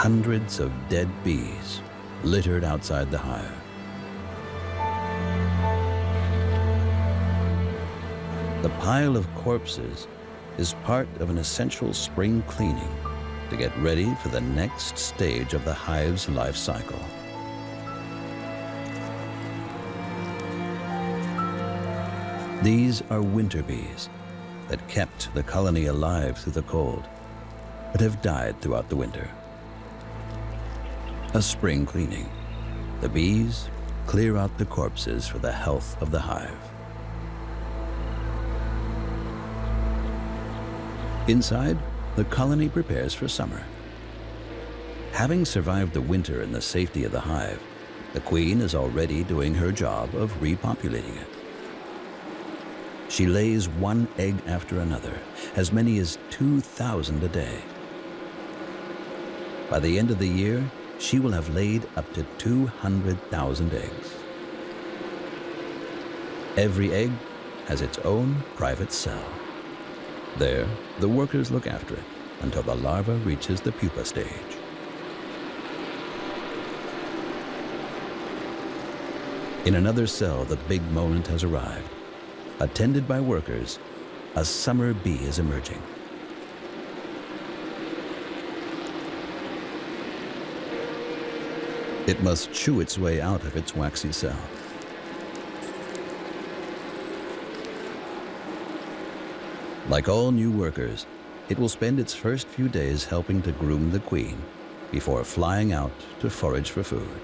hundreds of dead bees littered outside the hive. The pile of corpses is part of an essential spring cleaning to get ready for the next stage of the hive's life cycle. These are winter bees that kept the colony alive through the cold, but have died throughout the winter. A spring cleaning. The bees clear out the corpses for the health of the hive. Inside, the colony prepares for summer. Having survived the winter in the safety of the hive, the queen is already doing her job of repopulating it. She lays one egg after another, as many as 2,000 a day. By the end of the year, she will have laid up to 200,000 eggs. Every egg has its own private cell. There, the workers look after it until the larva reaches the pupa stage. In another cell, the big moment has arrived. Attended by workers, a summer bee is emerging. It must chew its way out of its waxy cell. Like all new workers, it will spend its first few days helping to groom the queen before flying out to forage for food.